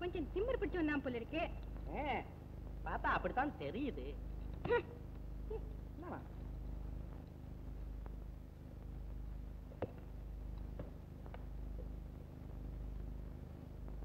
கொஞ்சம் திமிரு பிடிச்ச நான் போல இருக்கு. பார்த்தா அப்படித்தான் தெரியுது.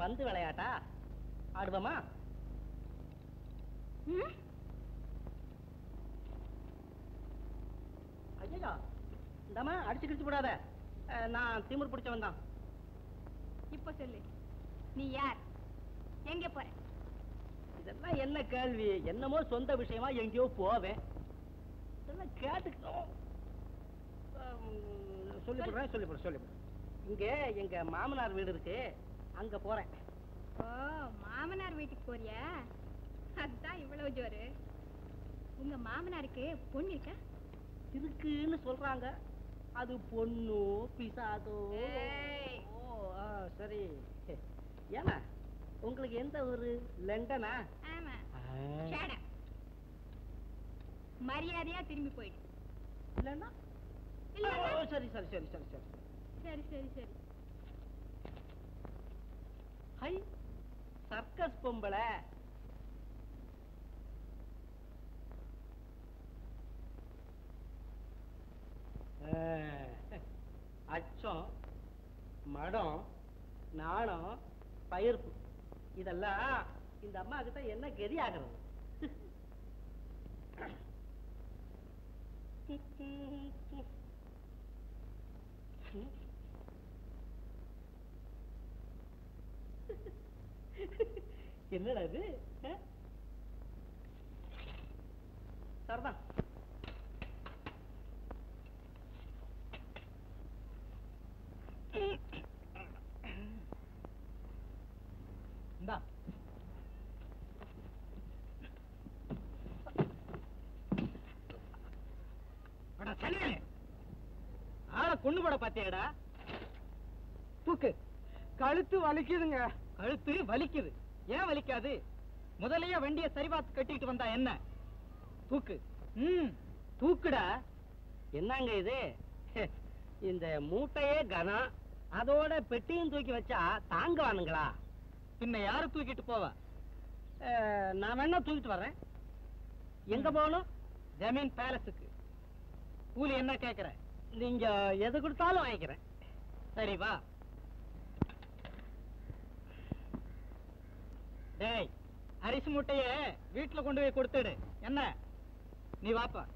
பந்து விளையாட்டா ஆடுவோமா? ஐயா இந்தாமா, அடிச்சு கிடிச்சு போடாத, நான் திமிர் பிடிச்சவன் தான். இப்ப சொல்லு, நீ யார், எங்க போற? இதெல்லாம் என்ன கேள்வி? என்னமோ சொந்த விஷயமா எங்கேயோ போவேன். இதெல்லாம் கேட்டுக்கணும். சொல்லிவிடுறேன், சொல்லிவிடுறேன். இங்கே எங்க மாமனார் வீடு இருக்கு, அங்க போறேன். ஓ, மாமனார் வீட்டுக்கு போறியா? அதுதான் இவ்வளவு ஜோரு. உங்க மாமனாருக்கு பொண்ணு இருக்கா? இருக்குன்னு சொல்றாங்க. அது பொண்ணு பிசாதோ? ஓ சரி. ஏமா உங்களுக்கு எந்த ஊரு? லண்டனா? ஆமா. மரியாதையா திரும்பி போயிடு, இல்லன்னா இல்ல. சரி சரி சரி சரி சரி சரி சரி சரி. ஹை, சர்க்கஸ் பொம்பளை. அச்சம், மடம், நாணம், பயிர்ப்பு, இதெல்லாம் இந்த அம்மா கிட்ட என்ன கெதி ஆகிறது? என்னடா இது? சரிதான். இந்தா, ஆளை கொண்டு போட பாத்தியாடா? தூக்கு. கழுத்து வலிக்குதுங்க. கழுத்து வலிக்குது? ஏன் வலிக்காது? முதலையே வண்டியை சரிபாத்து கட்டிட்டு வந்தா என்ன? தூக்கு. தூக்குடா. என்னங்க இது? இந்த மூட்டையே கனம், அதோட பெட்டியும் தூக்கி வச்சா தாங்குவானுங்களா? பின்ன யாரு தூக்கிட்டு போவா? நான் வேணா தூக்கிட்டு வர்றேன். எங்க போகணும்? ஜமீன் பேலஸுக்கு. கூலி என்ன கேட்கிற? நீங்க எது கொடுத்தாலும் வாங்கிக்கிறேன். சரி வா. டேய், அரிசி மூட்டைய வீட்டுல கொண்டு போய் கொடுத்துடு. என்ன, நீ வாப்பா.